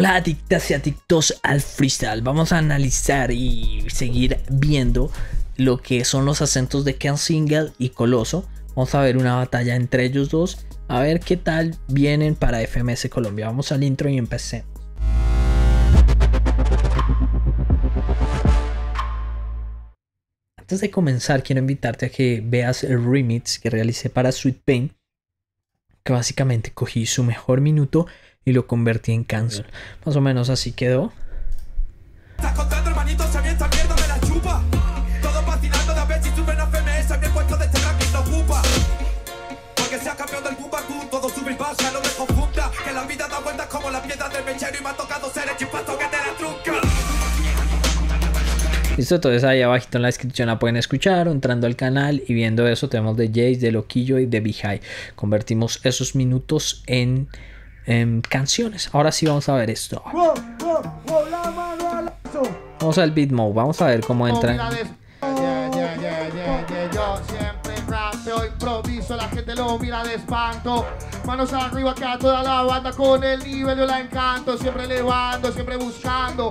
Hola adictas y adictos al freestyle. Vamos a analizar y seguir viendo lo que son los acentos de Ken Zingle y Coloso. Vamos a ver una batalla entre ellos dos, a ver qué tal vienen para FMS Colombia. Vamos al intro y empecemos. Antes de comenzar, quiero invitarte a que veas el remix que realicé para Sweet Pain, que básicamente cogí su mejor minuto y lo convertí en canción. Más o menos así quedó. Listo, entonces ahí abajito en la descripción la pueden escuchar, entrando al canal y viendo eso tenemos de Jace, de Loquillo y de Bihai. Convertimos esos minutos en canciones. Ahora sí vamos a ver esto. Vamos al beat mode, vamos a ver cómo entran. Yo siempre rapeo, improviso, la gente lo mira de espanto. Manos arriba acá toda la banda, con el nivel yo la encanto. Siempre elevando, siempre buscando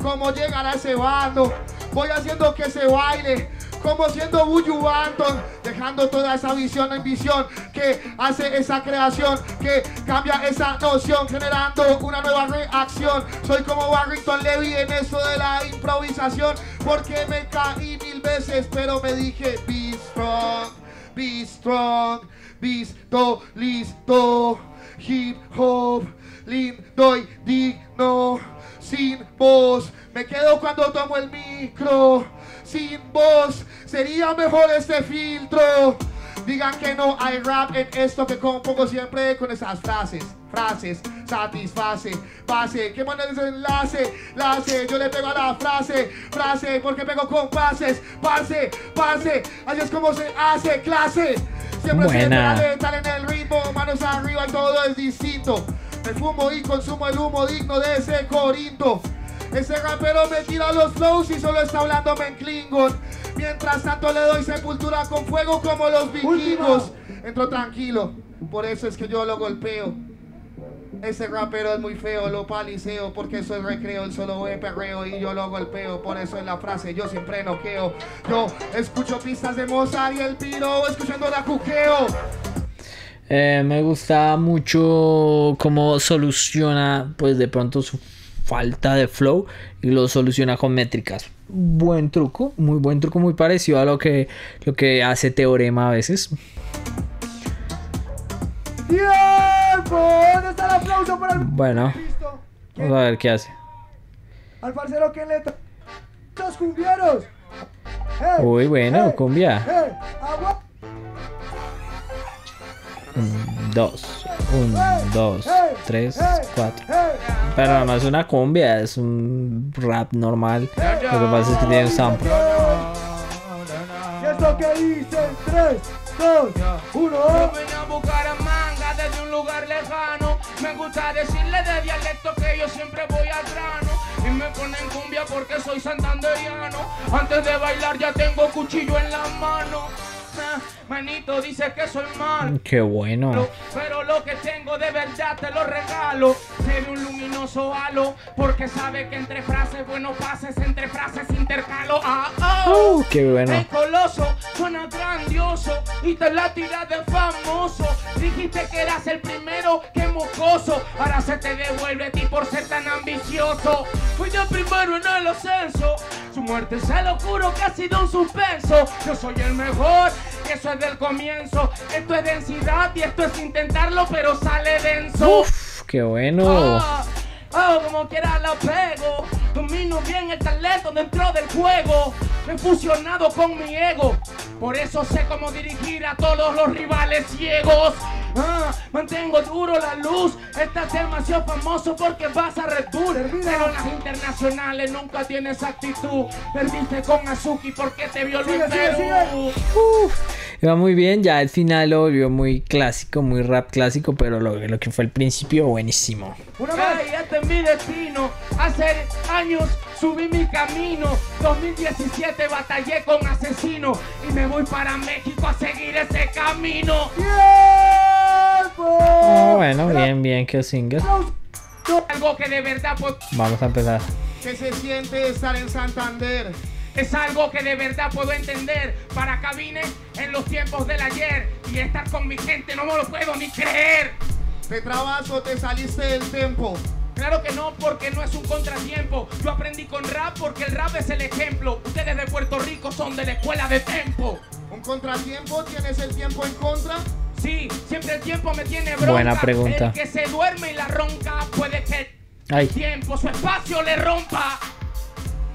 cómo llegar a ese bando. Voy haciendo que se baile, como siendo Buju Banton, dejando toda esa visión en visión, que hace esa creación, que cambia esa noción, generando una nueva reacción. Soy como Barrington Levy en eso de la improvisación, porque me caí mil veces, pero me dije be strong, be strong, visto, listo, hip hop, lindo y digno. Sin voz, me quedo cuando tomo el micro. Sin voz, sería mejor este filtro. Digan que no hay rap en esto que compongo siempre con esas frases. Frases, satisface, pase, que manera de enlace, lace, yo le pego a la frase, frase, porque pego con pases, pase, pase, así es como se hace, clase. Siempre buena. Se debe tal en el ritmo, manos arriba y todo es distinto. Me fumo y consumo el humo digno de ese Corinto. Ese rapero me tira los flows y solo está hablándome en Klingon. Mientras tanto le doy sepultura con fuego como los vikingos. Entro tranquilo, por eso es que yo lo golpeo. Ese rapero es muy feo, lo paliceo, porque soy recreo, él solo ve perreo y yo lo golpeo. Por eso en la frase yo siempre noqueo. Yo escucho pistas de Mozart y el piro, escuchando la cuqueo. Me gusta mucho cómo soluciona pues de pronto su falta de flow y lo soluciona con métricas. Buen truco, muy buen truco, muy parecido a lo que hace Teorema a veces. ¿Dónde está el aplauso para el... Bueno, vamos a ver qué hace. Al parcero que le... ¡Los cumbieros! Uy, bueno, cumbia. 1, 2, 1, 2, 3, 4. Pero nada más una cumbia, es un rap normal. Lo que pasa es que tiene un sample. ¿Y esto que dicen? 3, 2, 1. Yo vine a Bucaramanga desde un lugar lejano. Me gusta decirle de dialecto que yo siempre voy al grano. Y me ponen cumbia porque soy santanderiano. Antes de bailar ya tengo cuchillo en la mano. Manito, dice que soy mal. Qué bueno. Pero lo que tengo de verdad te lo regalo. Tiene un luminoso halo, porque sabe que entre frases buenos pases, entre frases intercalo. Ah, oh. Qué bueno. El Coloso suena grandioso y te la tira de famoso. Dijiste que eras el primero, qué mocoso. Ahora se te devuelve a ti por ser tan ambicioso. Fui yo primero en el ascenso. Su muerte se lo juro que ha sido un suspenso. Yo soy el mejor, eso es del comienzo. Esto es densidad y esto es intentarlo, pero sale denso. Uf, qué bueno. Como quiera la pego. Domino bien el talento dentro del juego. Me he fusionado con mi ego. Por eso sé cómo dirigir a todos los rivales ciegos. Mantengo duro la luz. Estás demasiado famoso porque vas a Red Bull. Pero las internacionales nunca tienes actitud. Perdiste con Azuki porque te violó en Perú. Iba muy bien, ya al final lo volvió muy clásico, muy rap clásico, pero lo que fue el principio, buenísimo. Ay, este es mi destino. Hace años subí mi camino. 2017 batallé con asesino. Y me voy para México a seguir ese camino. Bueno, bien, bien, que Zingle. algo que de verdad... Vamos a empezar. ¿Qué se siente estar en Santander? Es algo que de verdad puedo entender. Para acá vine en los tiempos del ayer y estar con mi gente no me lo puedo ni creer. ¿Te trabas o te saliste del tempo? Claro que no, porque no es un contratiempo. Yo aprendí con rap porque el rap es el ejemplo. Ustedes de Puerto Rico son de la escuela de tempo. ¿Un contratiempo? ¿Tienes el tiempo en contra? Sí, siempre el tiempo me tiene bronca. Buena pregunta. El que se duerme y la ronca puede que el tiempo su espacio le rompa.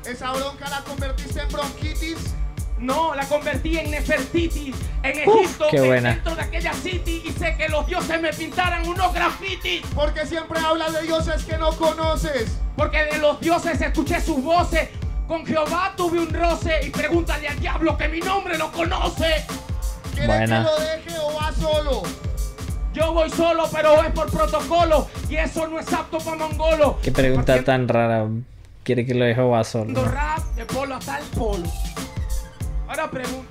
¿Esa bronca la convertiste en bronquitis? No, la convertí en nefertitis. En Egipto, en el centro de aquella city, hice que los dioses me pintaran unos grafitis. Porque siempre hablas de dioses que no conoces. Porque de los dioses escuché sus voces. Con Jehová tuve un roce. Y pregúntale al diablo que mi nombre lo conoce. ¿Quieres que lo deje o va solo? Yo voy solo, pero es por protocolo. Y eso no es apto para mongolos. Qué pregunta tan rara. Quiere que lo deje o va solo. Rap de polo hasta el polo. Ahora pregunta.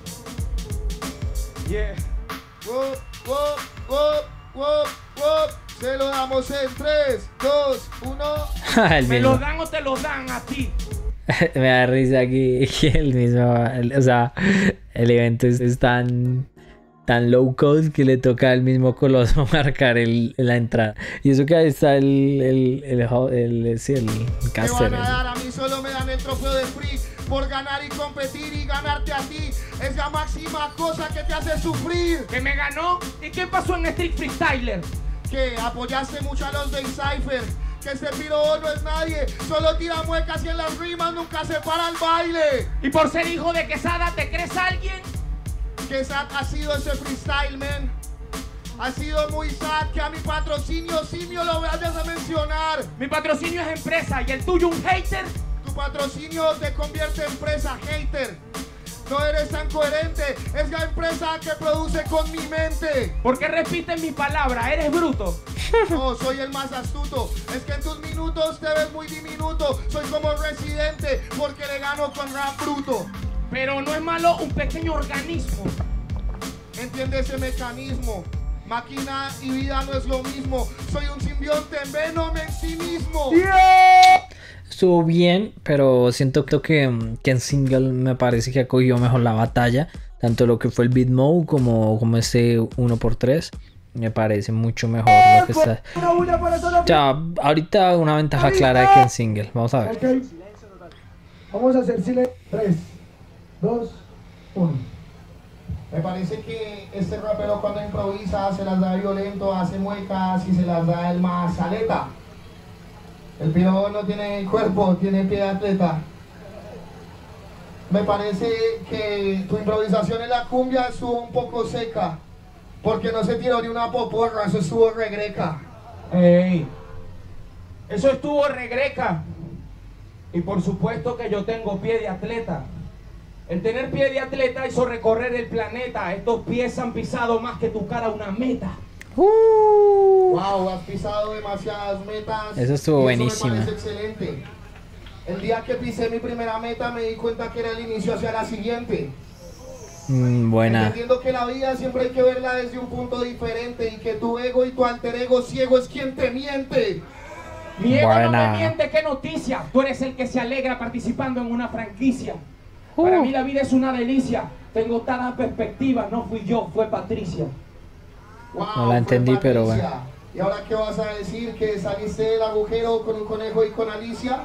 Yeah. Wop, wop, wop, wop, wop. Se lo damos en 3, 2, 1. ¿Me lo dan o te lo dan a ti? Me da risa aquí el mismo. O sea, el evento es tan low cost que le toca al mismo Coloso marcar la entrada. Y eso que ahí está el caster. Me van a dar, a mí solo me dan el trofeo de free por ganar y competir y ganarte a ti. Es la máxima cosa que te hace sufrir. Que me ganó. ¿Y qué pasó en Street Freestyler? Que apoyaste mucho a los de Cypher. Que este piro no es nadie, solo tira muecas y en las rimas nunca se para el baile. ¿Y por ser hijo de Quesada te crees alguien? Que sad ha sido ese freestyle, man. Ha sido muy sad que a mi patrocinio simio lo vayas a mencionar. Mi patrocinio es empresa y el tuyo un hater. Tu patrocinio te convierte en empresa, hater. No eres tan coherente, es la empresa que produce con mi mente. ¿Por qué repites mi palabra? Eres bruto. No, soy el más astuto. Es que en tus minutos te ves muy diminuto. Soy como Residente porque le gano con rap bruto. Pero no es malo un pequeño organismo. Entiende ese mecanismo. Máquina y vida no es lo mismo. Soy un simbionte en Venom en sí mismo. Yeah. Estuvo bien, pero siento que Ken Zingle me parece que acogió mejor la batalla. Tanto lo que fue el beat mode como ese 1x3. Me parece mucho mejor lo que está. Ya, ahorita una ventaja clara de Ken Zingle. Vamos a ver. Okay. Vamos a hacer silencio. 3, 2, 1. Me parece que este rapero cuando improvisa se las da violento, hace muecas y se las da el más aleta. El piro no tiene cuerpo, tiene pie de atleta. Me parece que tu improvisación en la cumbia estuvo un poco seca. Porque no se tiró ni una poporra, eso estuvo regreca. Ey, eso estuvo regreca. Y por supuesto que yo tengo pie de atleta. El tener pie de atleta hizo recorrer el planeta. Estos pies han pisado más que tu cara una meta. Wow, has pisado demasiadas metas. Eso estuvo buenísimo. Eso me parece excelente. El día que pisé mi primera meta me di cuenta que era el inicio hacia la siguiente. Buena. Entendiendo que la vida siempre hay que verla desde un punto diferente y que tu ego y tu alter ego ciego es quien te miente. Mi ego no me miente, qué noticia. Tú eres el que se alegra participando en una franquicia. Para mí la vida es una delicia. Tengo tantas perspectivas, no fui yo, fue Patricia. Wow, no la entendí, pero bueno. ¿Y ahora qué vas a decir? ¿Que saliste del agujero con un conejo y con Alicia?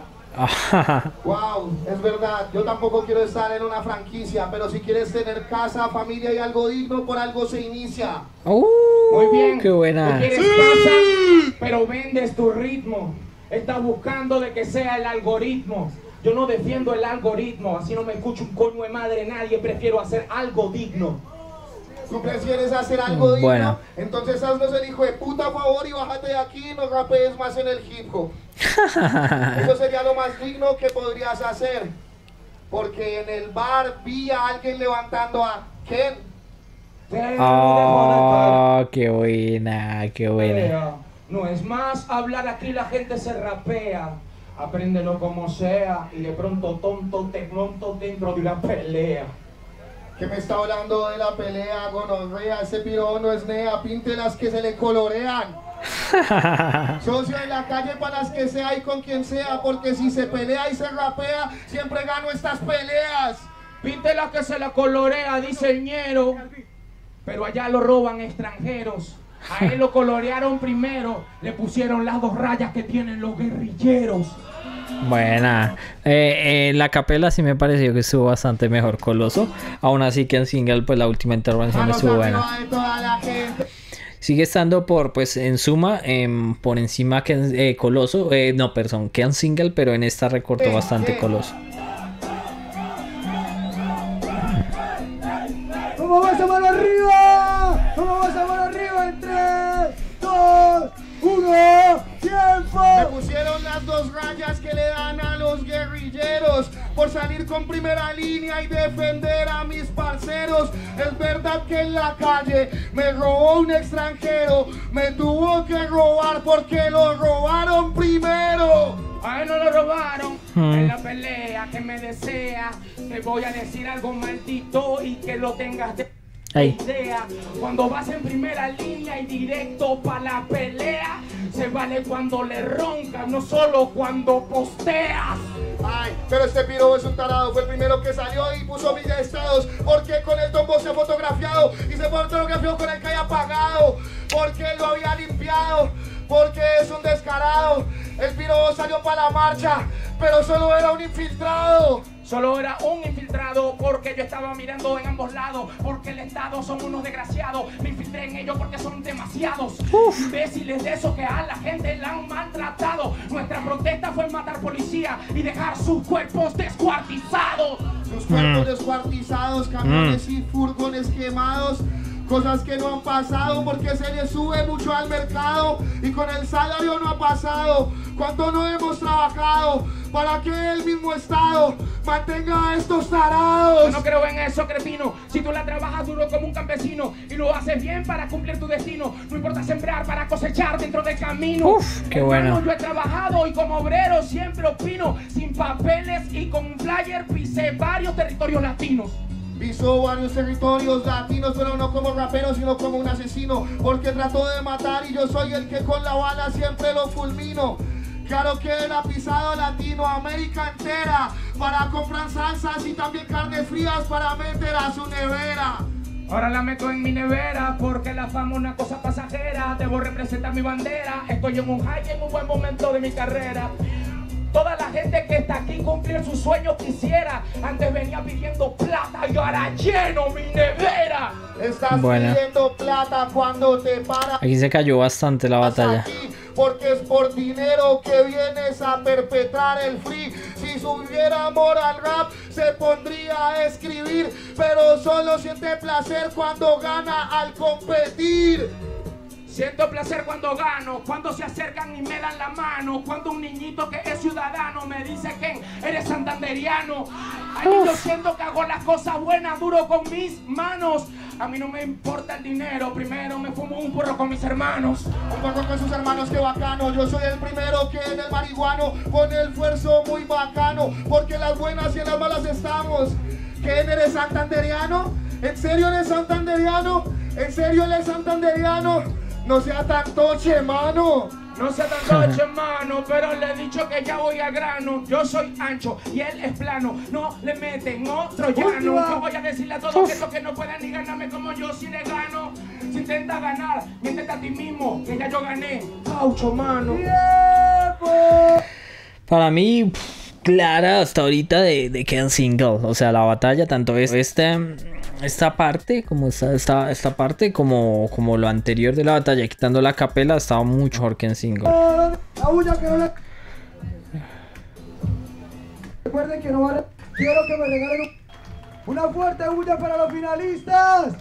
Wow, es verdad, yo tampoco quiero estar en una franquicia, pero si quieres tener casa, familia y algo digno, por algo se inicia. Muy bien, qué buena. Tú quieres casa, pero vendes tu ritmo. Estás buscando de que sea el algoritmo. Yo no defiendo el algoritmo, así no me escucha un coño de madre nadie, prefiero hacer algo digno. Tú prefieres hacer algo digno, entonces haznos el hijo de puta favor y bájate de aquí y no rapees más en el hip hop. Eso sería lo más digno que podrías hacer. Porque en el bar vi a alguien levantando a Ken. Oh, qué buena, qué buena. No es más hablar aquí, la gente se rapea. Apréndelo como sea y de pronto tonto te monto dentro de una pelea. Que me está hablando de la pelea, gonorrea, ese piro no es nea, píntelas que se le colorean. Socio, en la calle para las que sea y con quien sea, porque si se pelea y se rapea, siempre gano estas peleas. Pinte la que se la colorea, diseñero. Pero allá lo roban extranjeros. A él lo colorearon primero, le pusieron las dos rayas que tienen los guerrilleros. Buena. La capela sí me pareció que estuvo bastante mejor Coloso. Aún así que en single, pues la última intervención estuvo buena. Sigue estando por, pues en suma, por encima que Coloso. No, perdón, Ken Zingle, pero en esta recortó bastante Coloso. ¡Vamos a esa mano arriba! ¡Vamos a esa mano arriba! ¡En 3, 2, 1! ¡Tiempo! Me pusieron las dos rayas que le dan a los guerrilleros por salir con primera línea y defender a mis parceros. Es verdad que en la calle me robó un extranjero, me tuvo que robar porque lo robaron primero. A él no lo robaron en la pelea que me desea. Te voy a decir algo, maldito, y que lo tengas de idea. Cuando vas en primera línea y directo para la pelea, se vale cuando le roncas, no solo cuando posteas. Ay, pero este piro es un tarado, fue el primero que salió y puso mis estados. Porque con el tombo se ha fotografiado y se fotografió con el que haya pagado. Porque lo había limpiado, porque es un descarado. El piro salió para la marcha, pero solo era un infiltrado. Solo era un infiltrado porque yo estaba mirando en ambos lados. Porque el Estado son unos desgraciados. Me infiltré en ellos porque son demasiados. Imbéciles de esos que a la gente la han maltratado. Nuestra protesta fue matar policía y dejar sus cuerpos descuartizados. Sus cuerpos descuartizados, camiones y furgones quemados. Cosas que no han pasado porque se le sube mucho al mercado y con el salario no ha pasado. ¿Cuánto no hemos trabajado para que el mismo Estado mantenga a estos tarados? Yo no creo en eso, cretino. Si tú la trabajas duro como un campesino y lo haces bien para cumplir tu destino, no importa sembrar para cosechar dentro del camino. Uf, qué bueno. Yo he trabajado y como obrero siempre opino. Sin papeles y con un flyer pisé varios territorios latinos. Pisó varios territorios latinos, pero no como rapero, sino como un asesino. Porque trató de matar y yo soy el que con la bala siempre lo fulmino. Claro que él ha pisado Latinoamérica entera para comprar salsas y también carnes frías para meter a su nevera. Ahora la meto en mi nevera porque la fama es una cosa pasajera. Debo representar mi bandera. Estoy en un high y en un buen momento de mi carrera. Toda la gente que está aquí cumplir sus sueños quisiera. Antes venía pidiendo plata y ahora lleno mi nevera. Estás pidiendo plata cuando te paras. Aquí se cayó bastante la batalla. Porque es por dinero que vienes a perpetrar el free. Si subiera amor al rap, se pondría a escribir. Pero solo siente placer cuando gana al competir. Siento placer cuando gano, cuando se acercan y me dan la mano, cuando un niñito que es ciudadano me dice que eres santanderiano. Ahí yo siento que hago las cosas buenas, duro con mis manos. A mí no me importa el dinero, primero me fumo un porro con mis hermanos. Un porro con sus hermanos, qué bacano. Yo soy el primero que en el marihuano, con el esfuerzo muy bacano, porque en las buenas y en las malas estamos. ¿Qué eres santanderiano? ¿En serio eres santanderiano? ¿En serio eres santanderiano? No sea tan toche, mano. No sea tan toche, mano. Pero le he dicho que ya voy a grano. Yo soy ancho y él es plano. No le meten otro llano. Yo voy a decirle a todos esos que no pueden ni ganarme como yo si le gano. Si intenta ganar, miéntete a ti mismo, que ya yo gané. Caucho, mano. Para mí... clara hasta ahorita de Ken Zingle, o sea la batalla tanto esta parte como esta parte como lo anterior de la batalla, quitando la capela estaba mucho mejor Ken Zingle. Recuerden que no vale, quiero que me regalen una fuerte bulla para los finalistas.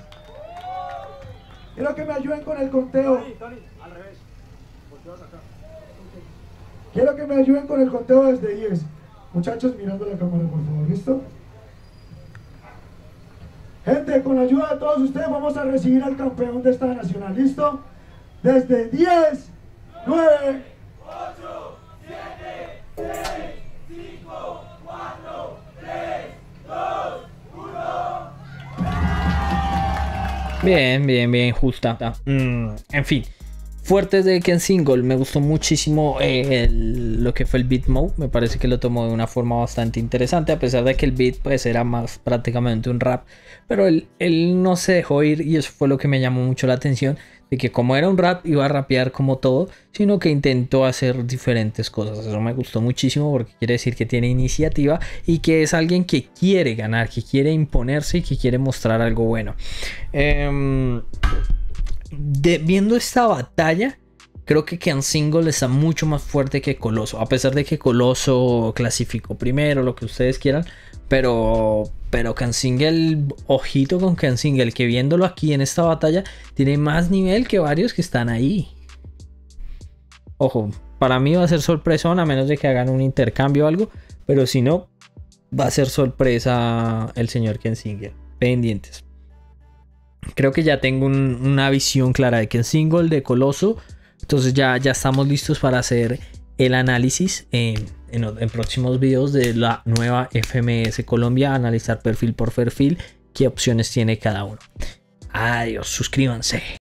Quiero que me ayuden con el conteo. Tony, al revés. Quiero que me ayuden con el conteo desde 10. Muchachos, mirando la cámara, por favor, ¿listo? Gente, con la ayuda de todos ustedes vamos a recibir al campeón de esta nacional, ¿listo? Desde 10, 9, 8, 7, 6, 5, 4, 3, 2, 1. Bien, bien, bien, justa. En fin. fuertes de Ken Zingle. Me gustó muchísimo lo que fue el beat mode. Me parece que lo tomó de una forma bastante interesante, a pesar de que el beat pues era más prácticamente un rap, pero él no se dejó ir, y eso fue lo que me llamó mucho la atención, de que como era un rap iba a rapear como todo, sino que intentó hacer diferentes cosas. Eso me gustó muchísimo, porque quiere decir que tiene iniciativa y que es alguien que quiere ganar, que quiere imponerse y que quiere mostrar algo bueno. Viendo esta batalla, creo que Ken Zingle está mucho más fuerte que Coloso, a pesar de que Coloso clasificó primero, lo que ustedes quieran, pero Ken Zingle, ojito con Ken Zingle, que viéndolo aquí en esta batalla tiene más nivel que varios que están ahí. Ojo, para mí va a ser sorpresón, a menos de que hagan un intercambio o algo, pero si no, va a ser sorpresa el señor Ken Zingle. Pendientes. Creo que ya tengo una visión clara de Ken Zingle, de Coloso. Entonces ya estamos listos para hacer el análisis en próximos videos de la nueva FMS Colombia. Analizar perfil por perfil, qué opciones tiene cada uno. Adiós, suscríbanse.